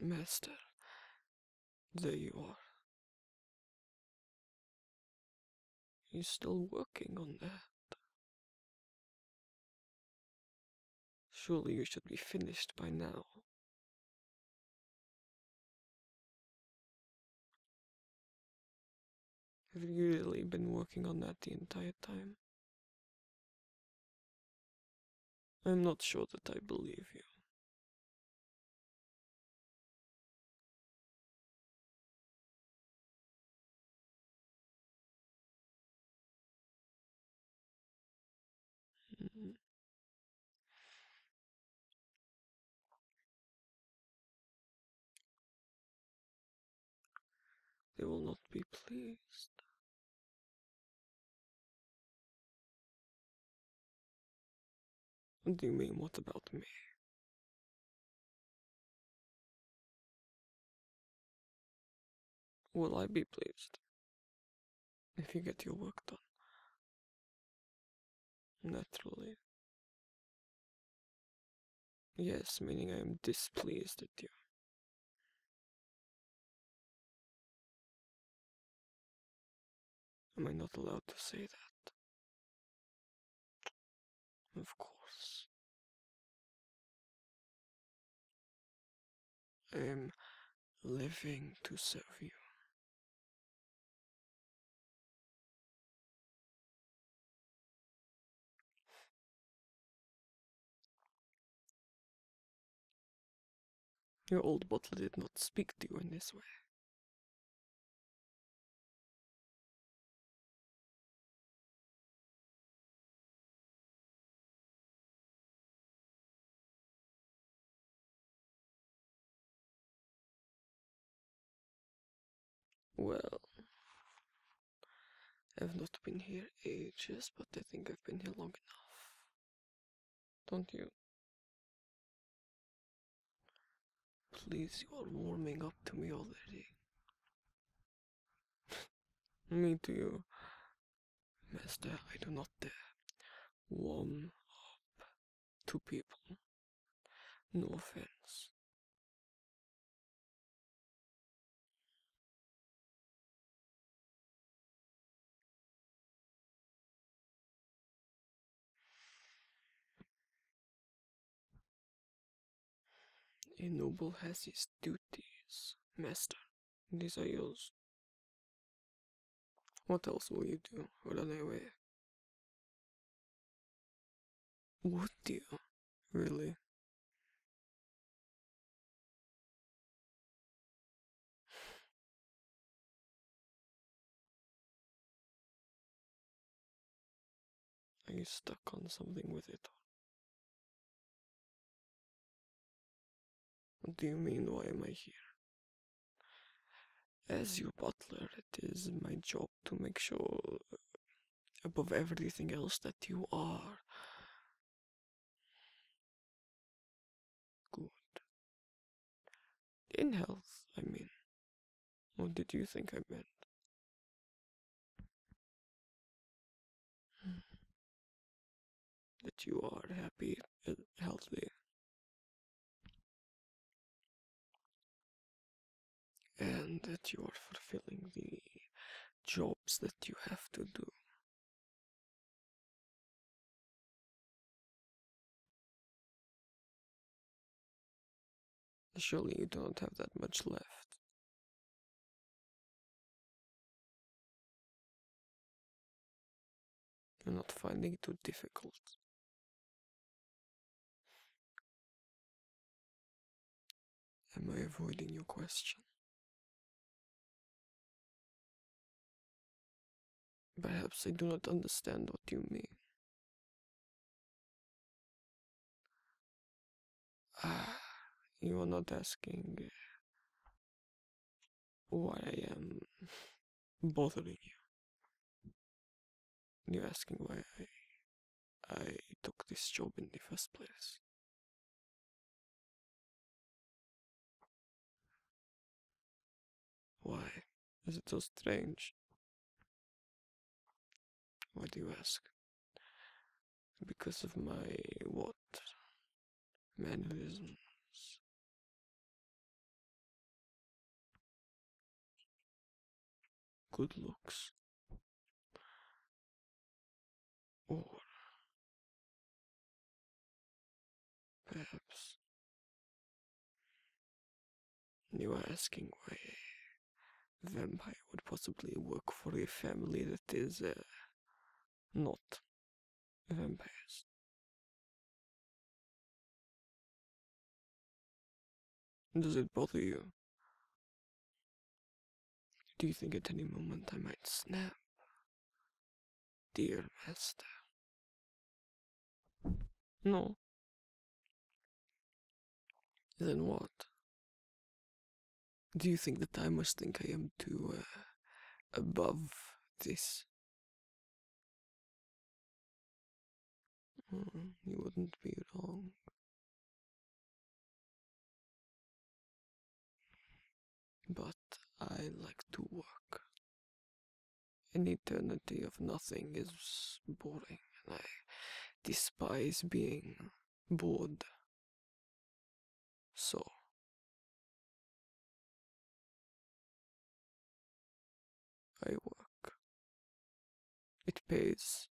Master, there you are. You're still working on that. Surely you should be finished by now. Have you really been working on that the entire time? I'm not sure that I believe you. They will not be pleased. What do you mean, what about me? Will I be pleased if you get your work done? Naturally. Yes, meaning I am displeased at you. Am I not allowed to say that? Of course. I am living to serve you. Your old butler did not speak to you in this way. Well, I've not been here ages, but I think I've been here long enough. Don't you? Please, you are warming up to me already. Me to you. Master, I do not dare warm up to people. No offense. A noble has his duties, Master. These are yours. What else will you do? Run away? Would you? Really? Are you stuck on something with it? What do you mean, why am I here? As your butler, it is my job to make sure, above everything else, that you are good. In health, I mean. What did you think I meant? That you are happy and healthy. And that you are fulfilling the jobs that you have to do. Surely you don't have that much left. You're not finding it too difficult. Am I avoiding your question? Perhaps I do not understand what you mean. You are not asking why I am bothering you. You're asking why I took this job in the first place. Why is it so strange? Why do you ask? Because of my what? Mannerisms. good looks, or perhaps you are asking why a vampire would possibly work for a family that is not vampires. Does it bother you? Do you think at any moment I might snap, dear master? No. Then what? Do you think that I must think I am too above this? You wouldn't be wrong. But I like to work. An eternity of nothing is boring, and I despise being bored. So, I work. It pays.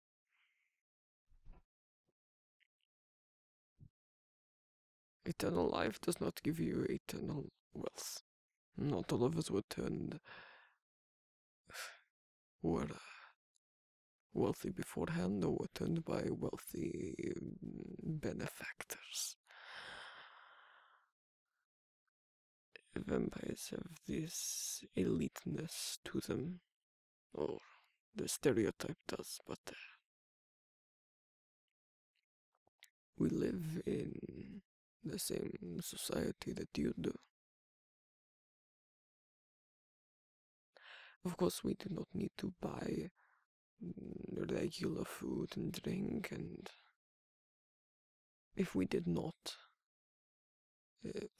Eternal life does not give you eternal wealth. Not all of us were wealthy beforehand, or were turned by wealthy benefactors. Vampires have this eliteness to them, or the stereotype does, but we live in the same society that you do. Of course, we do not need to buy regular food and drink, and if we did not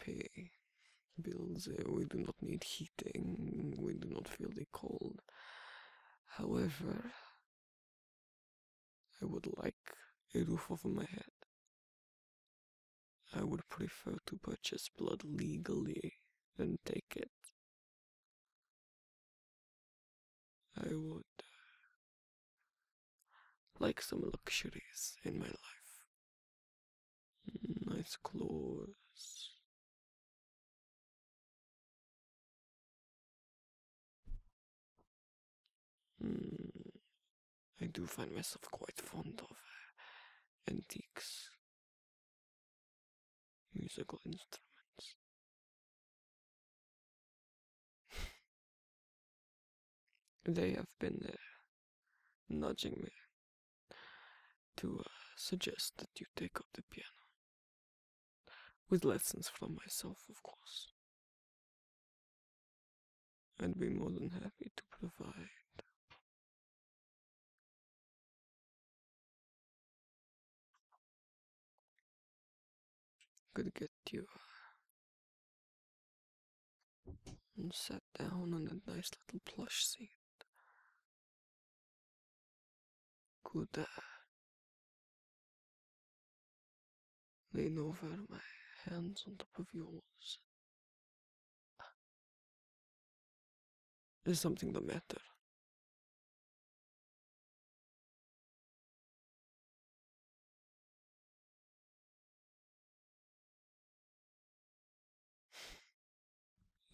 pay bills, we do not need heating, we do not feel the cold. However, I would like a roof over my head. I would prefer to purchase blood legally than take it. I would like some luxuries in my life. Nice clothes. I do find myself quite fond of antiques, musical instruments. They have been nudging me to suggest that you take up the piano. With lessons from myself, of course. I'd be more than happy to provide. Could get you and sat down on a nice little plush seat. Could lean over, my hands on top of yours. Is something the matter?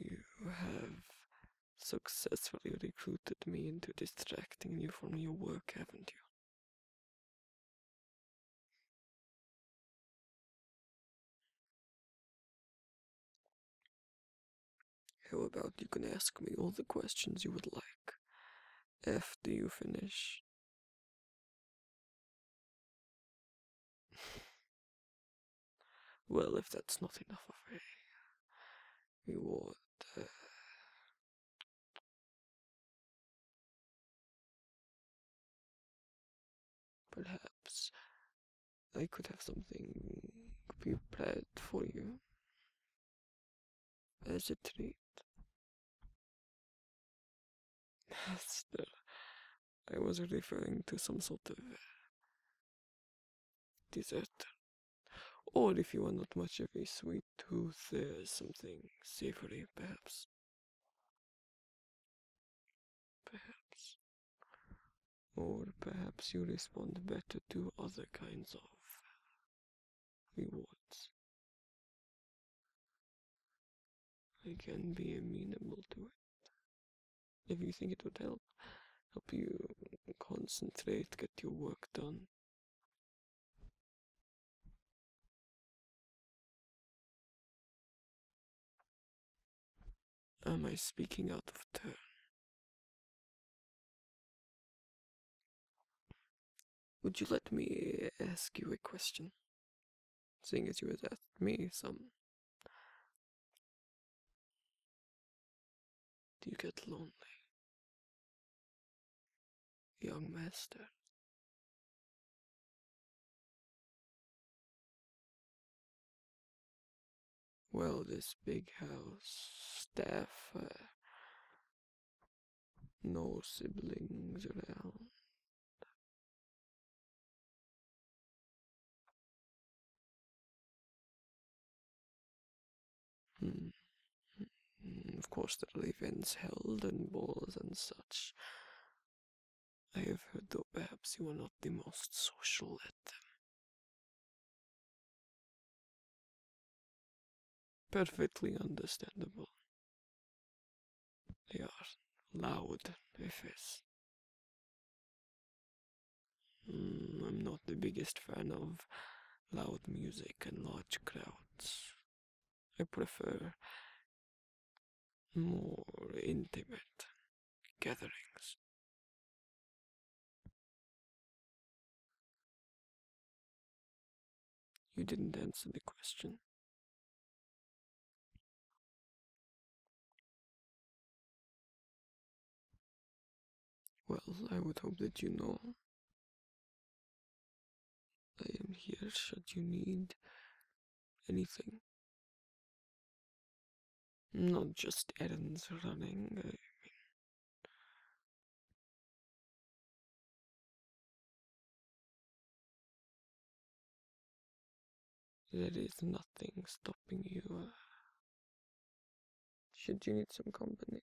You have successfully recruited me into distracting you from your work, haven't you? How about you can ask me all the questions you would like after you finish? Well, if that's not enough of a reward, perhaps I could have something prepared for you as a treat. Master, I was referring to some sort of dessert. Or if you are not much of a sweet tooth, something savory, perhaps. Or perhaps you respond better to other kinds of rewards. I can be amenable to it. If you think it would help you concentrate, get your work done. Am I speaking out of turn? Would you let me ask you a question? Seeing as you have asked me some. Do you get lonely, young master? Well, this big house, staff, no siblings around. Of course, there are events held and balls and such. I have heard, though, perhaps you are not the most social at them. Perfectly understandable. They are loud, effe's. I'm not the biggest fan of loud music and large crowds. I prefer more intimate gatherings. You didn't answer the question. Well, I would hope that you know I am here should you need anything. Not just errands running, I mean. There is nothing stopping you. Should you need some company?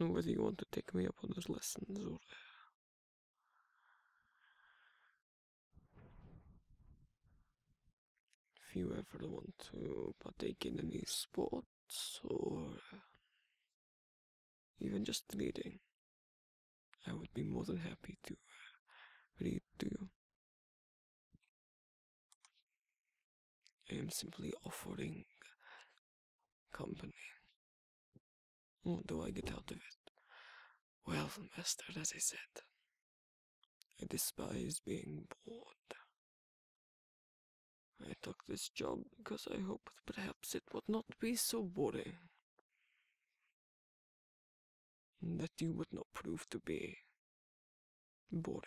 Whether you want to take me up on those lessons or... if you ever want to partake in any sports or even just reading, I would be more than happy to read to you. I am simply offering company. What do I get out of it? Well, master, as I said, I despise being bored. I took this job because I hoped perhaps it would not be so boring, and that you would not prove to be boring.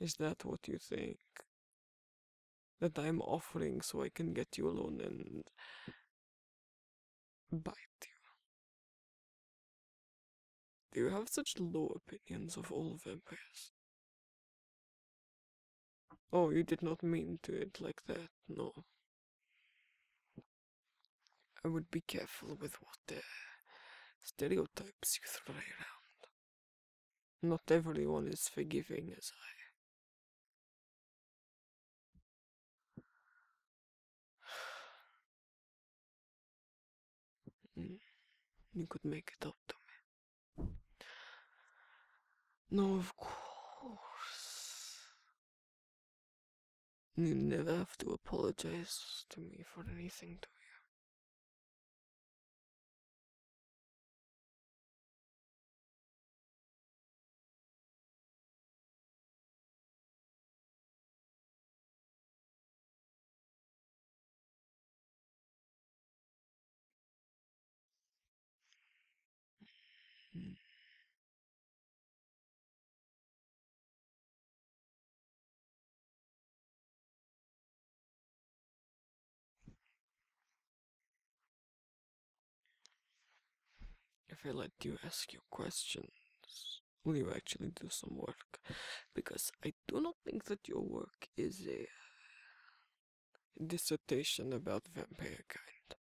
Is that what you think? That I'm offering so I can get you alone and bite you? Do you have such low opinions of all vampires? Oh, you did not mean to it like that, no. I would be careful with what stereotypes you throw around. Not everyone is forgiving as I. You could make it up to me. No, of course. You never have to apologize to me for anything, do you? If I let you ask your questions, will you actually do some work? Because I do not think that your work is dissertation about vampire kind,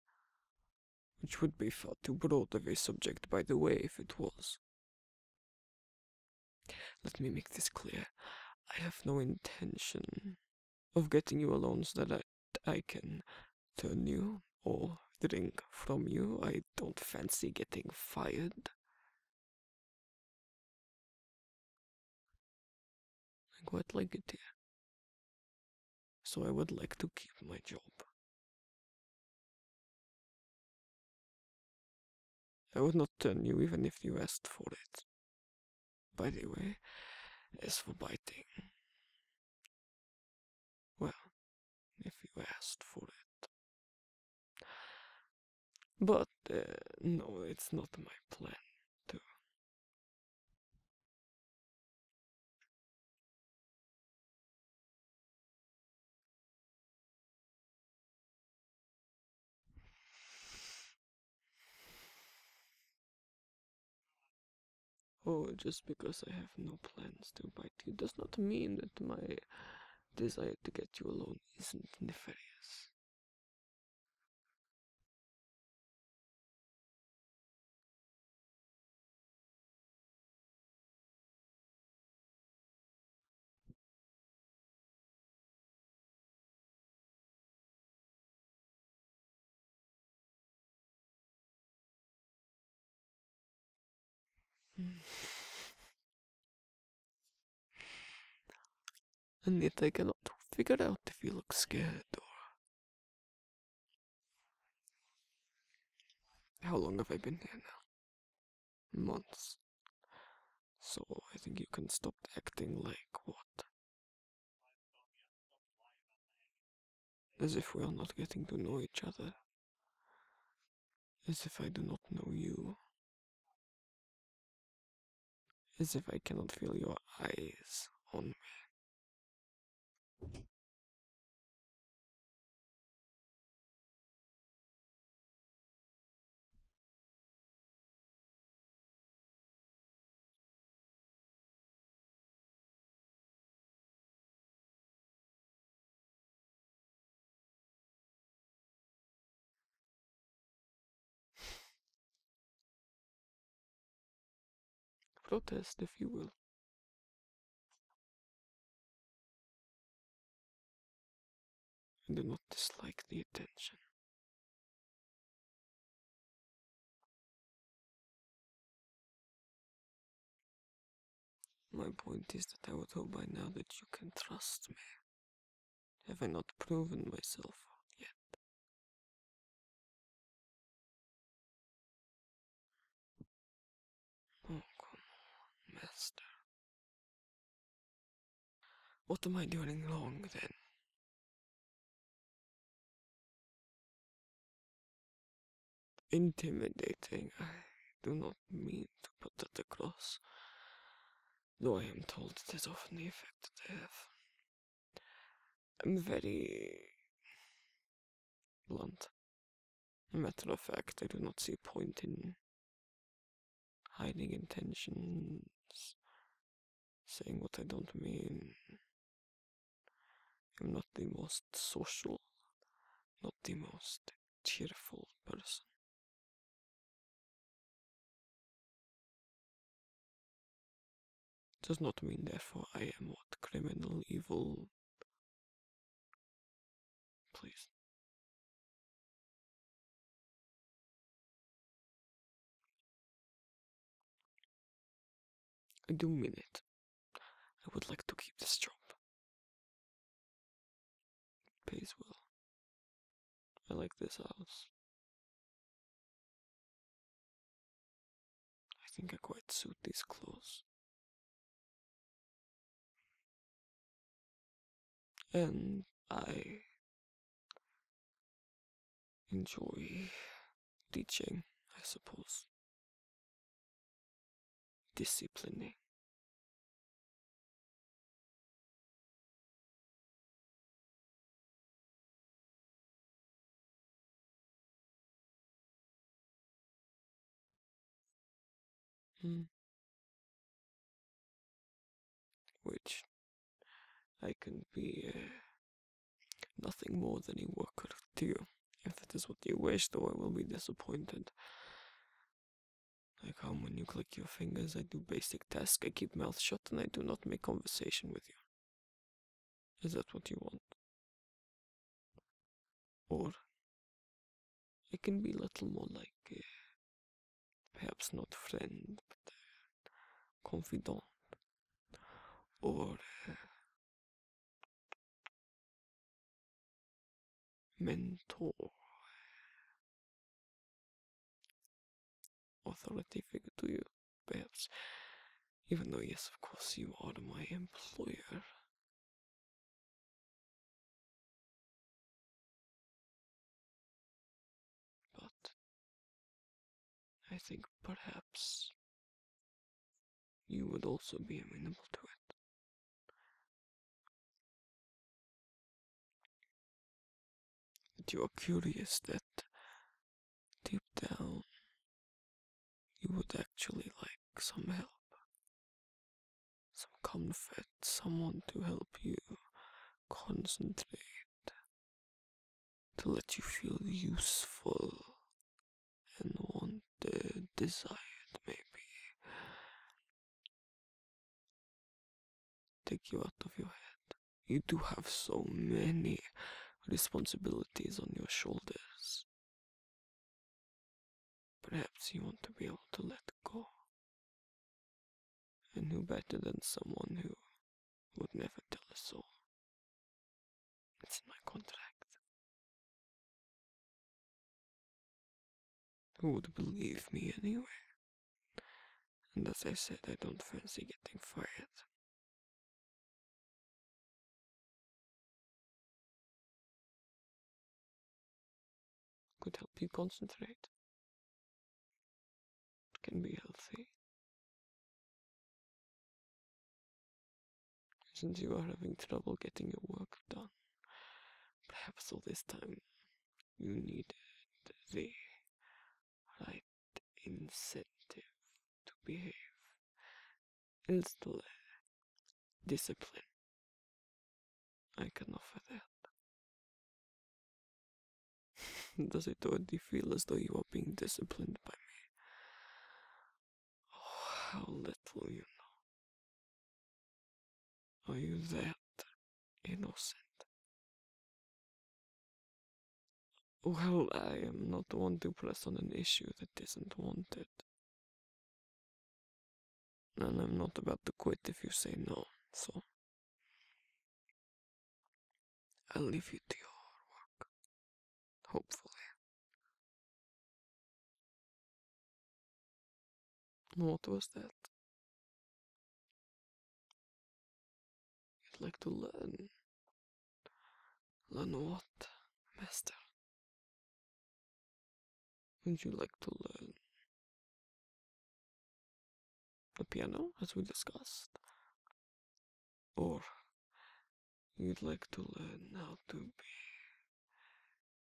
which would be far too broad of a subject, by the way, if it was. Let me make this clear. I have no intention of getting you alone so that I can turn you or drink from you. I don't fancy getting fired. I quite like it here. So I would like to keep my job. I would not turn you even if you asked for it. By the way, as for biting, well, if you asked for it. But no, it's not my plan to. Oh, just because I have no plans to bite you does not mean that my desire to get you alone isn't nefarious. And yet I cannot figure out if you look scared or... How long have I been here now? Months. So I think you can stop acting like what? As if we are not getting to know each other. As if I do not know you. As if I cannot feel your eyes on me. Protest, if you will. I do not dislike the attention. My point is that I would hope by now that you can trust me. Have I not proven myself yet? What am I doing wrong, then? Intimidating, I do not mean to put that across, though I am told it is often the effect that I have. I'm very blunt. Matter of fact, I do not see point in hiding intentions, saying what I don't mean. I'm not the most social, not the most cheerful person. Does not mean, therefore, I am what criminal, evil. Please. I do mean it. I would like to keep this job. Pays well. I like this house. I think I quite suit these clothes. And I enjoy teaching, I suppose. Disciplining. Which I can be nothing more than a worker to you. If that is what you wish, though, I will be disappointed. Like how when you click your fingers, I do basic tasks, I keep mouth shut, and I do not make conversation with you. Is that what you want? Or I can be a little more like, perhaps not friend, but confidant. Or mentor, authority figure to you, perhaps. Even though, yes, of course, you are my employer. But I think perhaps you would also be amenable to it. You are curious that deep down you would actually like some help, some comfort, someone to help you concentrate, to let you feel useful and wanted, desired maybe, take you out of your head. You do have so many responsibilities on your shoulders. Perhaps you want to be able to let go. And who better than someone who would never tell a soul? It's in my contract. Who would believe me anyway? And as I said, I don't fancy getting fired. Could help you concentrate, can be healthy. Since you are having trouble getting your work done, perhaps all this time you needed the right incentive to behave, instill discipline. I can offer that. Does it already feel as though you are being disciplined by me? Oh, how little you know. Are you that innocent? Well, I am not one to press on an issue that isn't wanted. And I'm not about to quit if you say no, so I'll leave you to your work. Hopefully. What was that? I'd like to learn. Learn what, Master? Would you like to learn? The piano, as we discussed? Or you'd like to learn how to be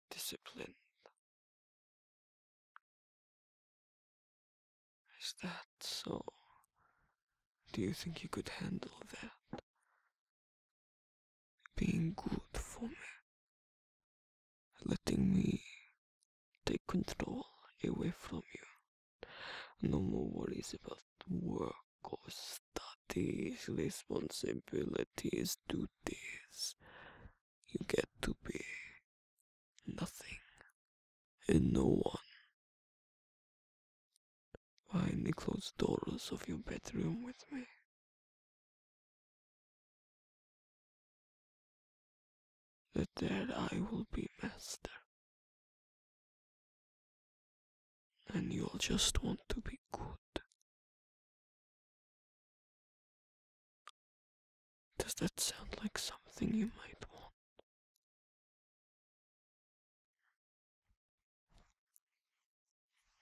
disciplined? Is that so? Do you think you could handle that? Being good for me. Letting me take control away from you. No more worries about work or studies, responsibilities, duties. You get to be nothing and no one. Behind the closed doors of your bedroom with me. That there I will be master. And you'll just want to be good. Does that sound like something you might want?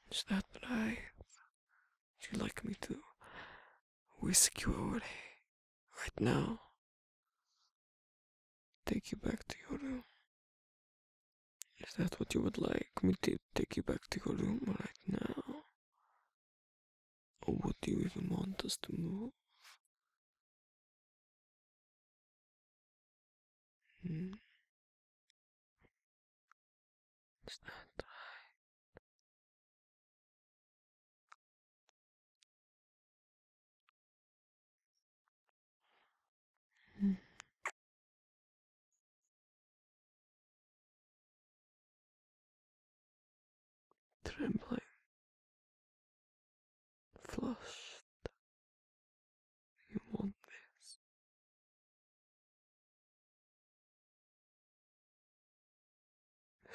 Is that right? Would you like me to whisk you away right now? Take you back to your room. Is that what you would like me to take you back to your room right now? Or would you even want us to move? trembling, flushed. You want this.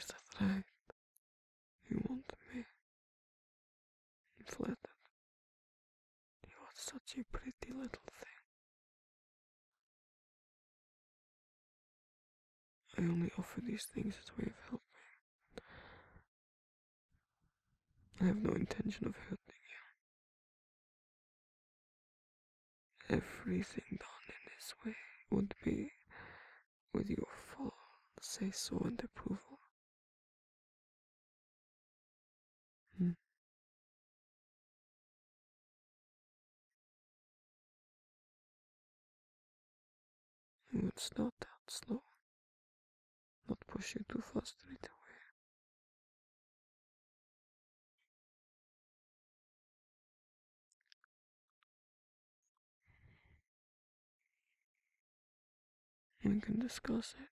Is that right? You want me. I'm flattered. You are such a pretty little thing. I only offer these things as a way of helping. I have no intention of hurting you. Everything done in this way would be with your full say-so and approval. I would start out slow. Not push you too fast right away. We can discuss it.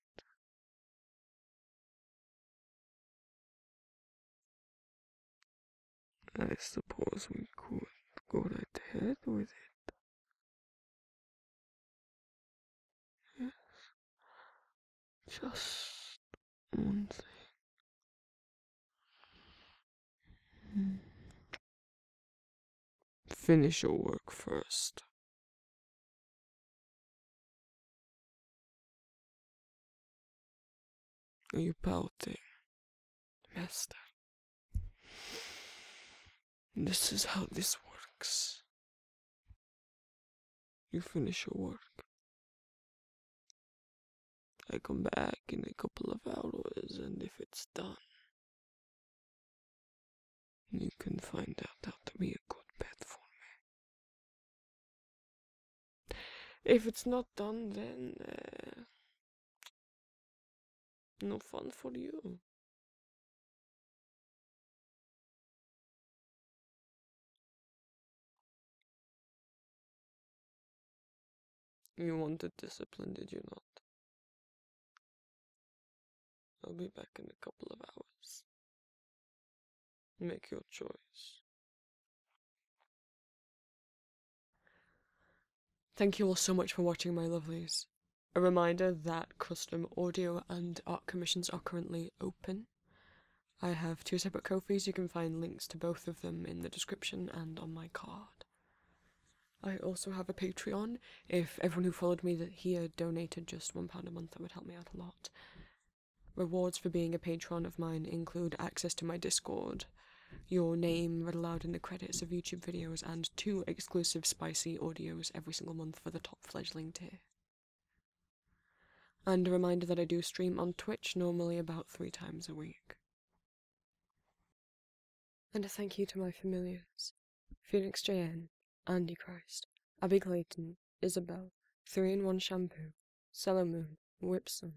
I suppose we could go right ahead with it. Yes. Just one thing. Finish your work first. Are you pouting, Master? This is how this works. You finish your work. I come back in a couple of hours, and if it's done, you can find out how to be a good pet for me. If it's not done, then no fun for you. You wanted discipline, did you not? I'll be back in a couple of hours. Make your choice. Thank you all so much for watching, my lovelies. A reminder that custom audio and art commissions are currently open. I have 2 separate Ko-fi's. You can find links to both of them in the description and on my card. I also have a Patreon. If everyone who followed me here donated just £1 a month, that would help me out a lot. Rewards for being a patron of mine include access to my Discord, your name read aloud in the credits of YouTube videos, and 2 exclusive spicy audios every single month for the top fledgling tier. And a reminder that I do stream on Twitch, normally about 3 times a week. And a thank you to my familiars, Phoenix JN, Andy Christ, Abby Clayton, Isabel, 3-in-1 Shampoo, Cello Moon, Whipson,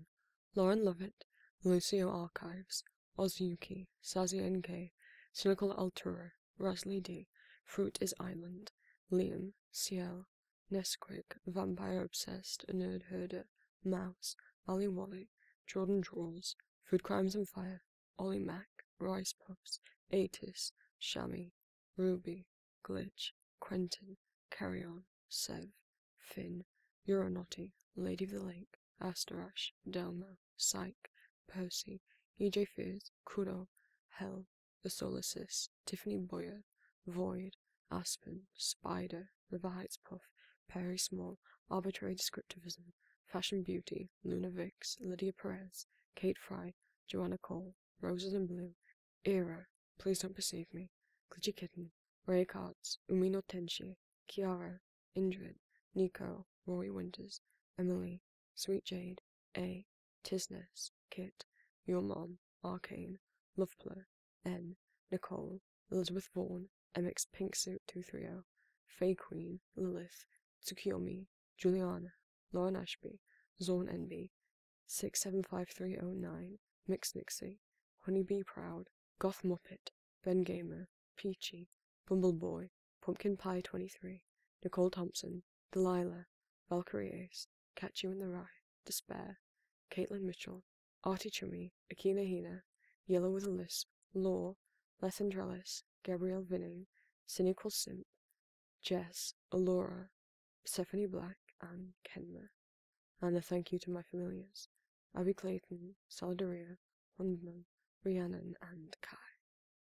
Lauren Lovett, Lucio Archives, Ozuyuki, Sazi NK, Cynical Altura, Rasley D, Fruit is Island, Liam, Ciel, Nesquik, Vampire Obsessed, Nerd Herder, Mouse, Ali Wally, Jordan Draws, Food Crimes and Fire, Ollie Mac, Rice Puffs, Atis, Shami, Ruby, Glitch, Quentin, Carrion, Sev, Finn, Euronauty, Lady of the Lake, Asterash, Delmo, Psyche, Percy, EJ Fears, Kuro, Hell, The Solicist, Tiffany Boyer, Void, Aspen, Spider, River Heights Puff, Perry Small, Arbitrary Descriptivism, Fashion Beauty, Luna Vix, Lydia Perez, Kate Fry, Joanna Cole, Roses in Blue, Era, Please Don't Perceive Me, Glitchy Kitten, Ray Cards, Umino Tenshi, Kiara, Indrid, Nico, Rory Winters, Emily, Sweet Jade, A, Tisness, Kit, Your Mom, Arcane, Lovepler, N, Nicole, Elizabeth Vaughan, MX Pinksuit 230, Fae Queen, Lilith, Tsukiyomi, Juliana, Lauren Ashby, Zorn NB, 675309, Mix Nixie, Honeybee Proud, Goth Muppet, Ben Gamer, Peachy, Bumbleboy, Pumpkin Pie 23, Nicole Thompson, Delilah, Valkyrie Ace, Catch You in the Rye, Despair, Caitlin Mitchell, Artie Chummy, Akina Hina, Yellow with a Lisp, Law, Les Andrales, Gabrielle Vinet, Cindy Coulson, Jess, Alora, Stephanie Black, and Kenma. And a thank you to my familiars, Abby Clayton, Solidaria, London, Rhiannon, and Kai.